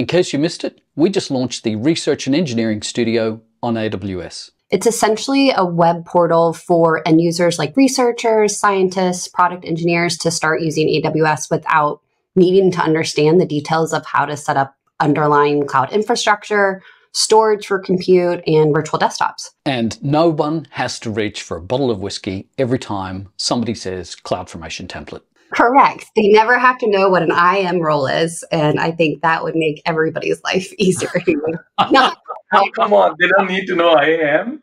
In case you missed it, we just launched the Research and Engineering Studio on AWS. It's essentially a web portal for end users like researchers, scientists, product engineers to start using AWS without needing to understand the details of how to set up underlying cloud infrastructure, storage for compute, and virtual desktops. And no one has to reach for a bottle of whiskey every time somebody says CloudFormation template. Correct. They never have to know what an IAM role is, and I think that would make everybody's life easier. No. Oh, come on, they don't need to know IAM.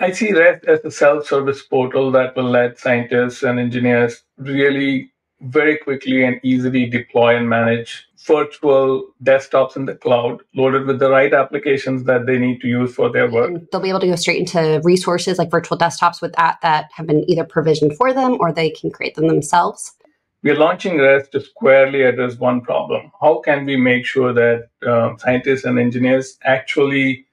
I see REST as a self-service portal that will let scientists and engineers really very quickly and easily deploy and manage virtual desktops in the cloud loaded with the right applications that they need to use for their work. And they'll be able to go straight into resources like virtual desktops with that have been either provisioned for them or they can create them themselves. We're launching REST to squarely address one problem. How can we make sure that scientists and engineers actually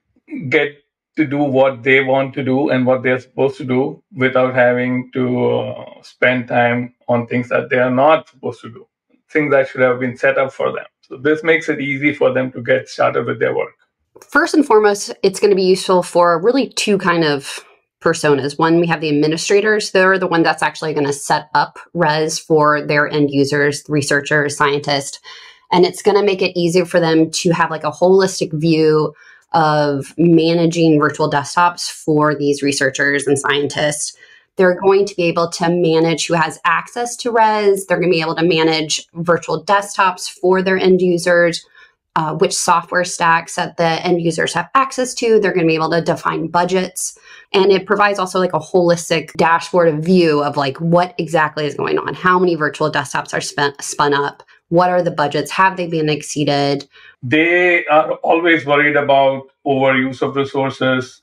get to do what they want to do and what they're supposed to do without having to spend time on things that they are not supposed to do, things that should have been set up for them. So this makes it easy for them to get started with their work. First and foremost, it's going to be useful for really two kind of personas. One, we have the administrators. They're the one that's actually going to set up RES for their end users, researchers, scientists. And it's going to make it easier for them to have like a holistic view of managing virtual desktops for these researchers and scientists. They're going to be able to manage who has access to RES. They're going to be able to manage virtual desktops for their end users, which software stacks that the end users have access to. They're going to be able to define budgets. And it provides also like a holistic dashboard of view of like what exactly is going on, how many virtual desktops are spun up, what are the budgets, have they been exceeded? They are always worried about overuse of resources,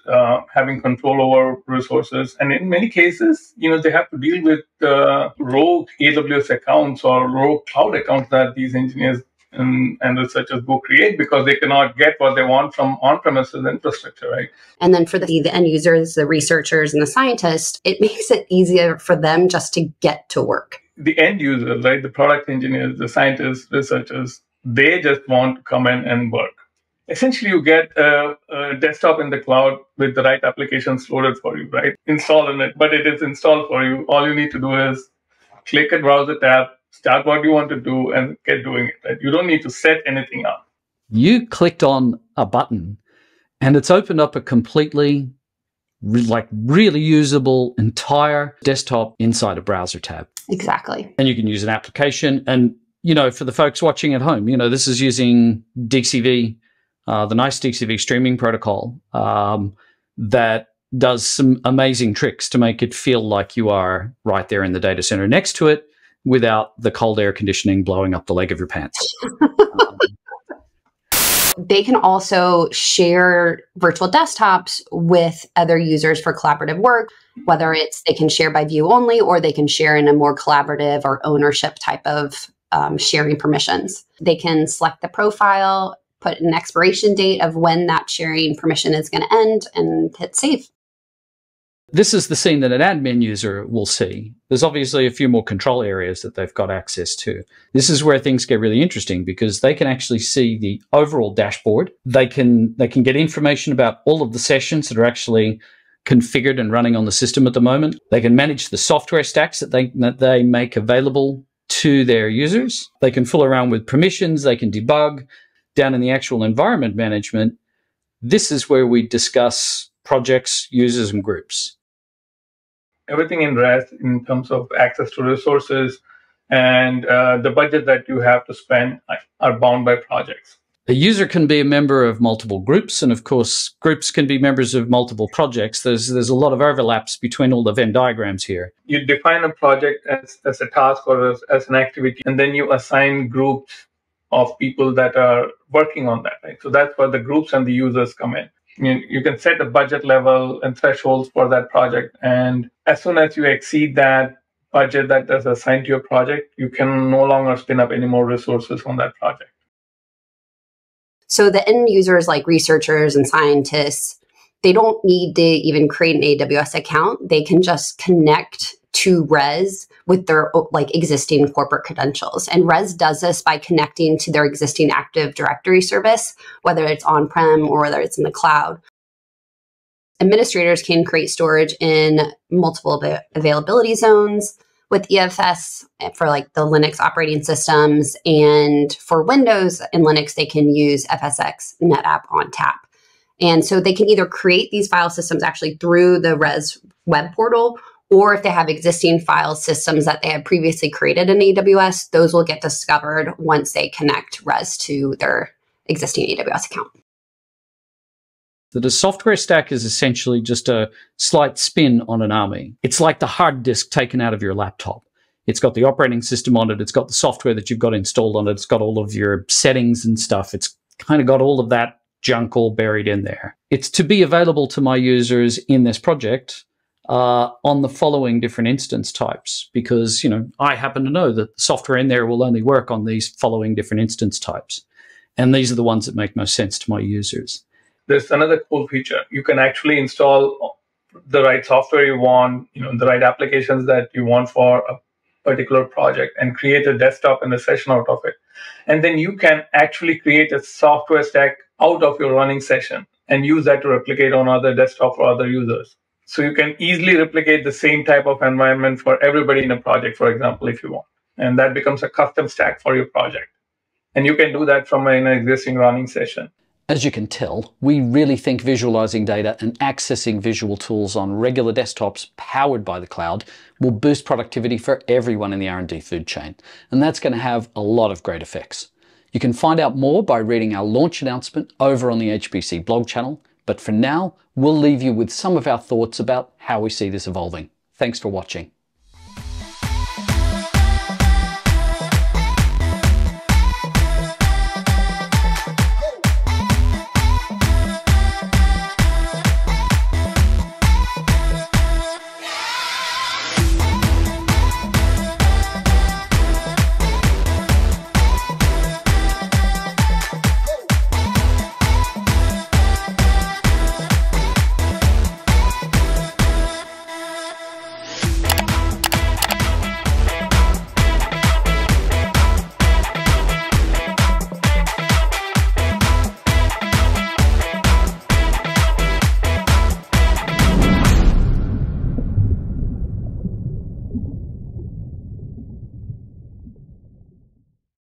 having control over resources. And in many cases, you know, they have to deal with rogue AWS accounts or rogue cloud accounts that these engineers and researchers go create because they cannot get what they want from on-premises infrastructure, right? And then for the end users, the researchers and the scientists, it makes it easier for them just to get to work. The end users, right? The product engineers, the scientists, researchers, they just want to come in and work. Essentially, you get a desktop in the cloud with the right applications loaded for you, right? Installed in it, but it is installed for you. All you need to do is click a browser tab, start what you want to do, and get doing it. Right? You don't need to set anything up. You clicked on a button, and it's opened up a completely, like, really usable entire desktop inside a browser tab. Exactly. And you can use an application and, you know, for the folks watching at home, you know, this is using DCV, the nice DCV streaming protocol that does some amazing tricks to make it feel like you are right there in the data center next to it without the cold air conditioning blowing up the leg of your pants. They can also share virtual desktops with other users for collaborative work, whether it's they can share by view only or they can share in a more collaborative or ownership type of sharing permissions. They can select the profile, put an expiration date of when that sharing permission is going to end, and hit save. This is the scene that an admin user will see. There's obviously a few more control areas that they've got access to. This is where things get really interesting because they can actually see the overall dashboard. They can get information about all of the sessions that are actually configured and running on the system at the moment. They can manage the software stacks that they make available to their users. They can fool around with permissions, they can debug. Down in the actual environment management, this is where we discuss projects, users, and groups. Everything in REST in terms of access to resources and the budget that you have to spend are bound by projects. A user can be a member of multiple groups, and of course, groups can be members of multiple projects. There's a lot of overlaps between all the Venn diagrams here. You define a project as a task or as an activity, and then you assign groups of people that are working on that, right? So that's where the groups and the users come in. You can set a budget level and thresholds for that project, and as soon as you exceed that budget that is assigned to your project, you can no longer spin up any more resources on that project. So the end users like researchers and scientists, they don't need to even create an AWS account. They can just connect to RES with their like existing corporate credentials. And RES does this by connecting to their existing Active Directory service, whether it's on-prem or whether it's in the cloud. Administrators can create storage in multiple availability zones with EFS for like the Linux operating systems, and for Windows and Linux, they can use FSx, NetApp, on tap. And so they can either create these file systems actually through the RES web portal, or if they have existing file systems that they had previously created in AWS, those will get discovered once they connect RES to their existing AWS account. The software stack is essentially just a slight spin on an army. It's like the hard disk taken out of your laptop. It's got the operating system on it. It's got the software that you've got installed on it. It's got all of your settings and stuff. It's kind of got all of that junk all buried in there. It's to be available to my users in this project on the following different instance types, because, you know, I happen to know that the software in there will only work on these following different instance types. And these are the ones that make most sense to my users. There's another cool feature. You can actually install the right software you want, you know, the right applications that you want for a particular project, and create a desktop and a session out of it. And then you can actually create a software stack out of your running session and use that to replicate on other desktop for other users. So you can easily replicate the same type of environment for everybody in a project, for example, if you want. And that becomes a custom stack for your project. And you can do that from an existing running session. As you can tell, we really think visualizing data and accessing visual tools on regular desktops powered by the cloud will boost productivity for everyone in the R&D food chain. And that's going to have a lot of great effects. You can find out more by reading our launch announcement over on the HPC blog channel. But for now, we'll leave you with some of our thoughts about how we see this evolving. Thanks for watching.